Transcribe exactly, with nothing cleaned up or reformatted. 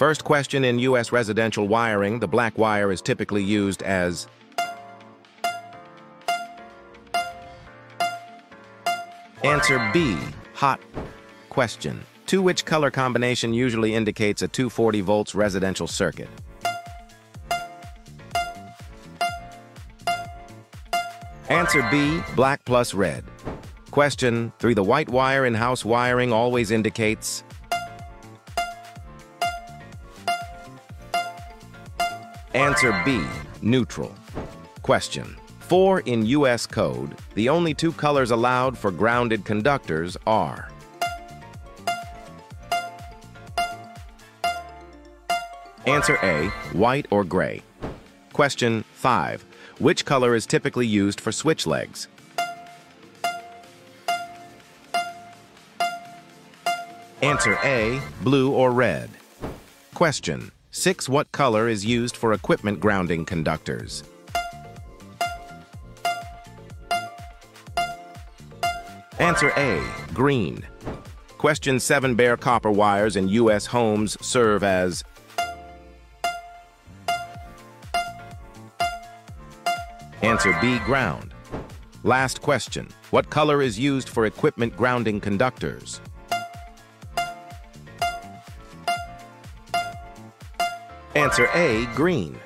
First question, in U S residential wiring, the black wire is typically used as answer B, hot. Question two, which color combination usually indicates a two hundred forty volts residential circuit? Answer B, black plus red. Question three, the white wire in house wiring always indicates answer B, neutral. Question four, in U S code, the only two colors allowed for grounded conductors are answer A, white or gray. Question five, which color is typically used for switch legs? Answer A, blue or red. Question six, what color is used for equipment grounding conductors? Answer A, green. Question seven, bare copper wires in U S homes serve as answer B, ground. Last question, what color is used for equipment grounding conductors? Answer A, green.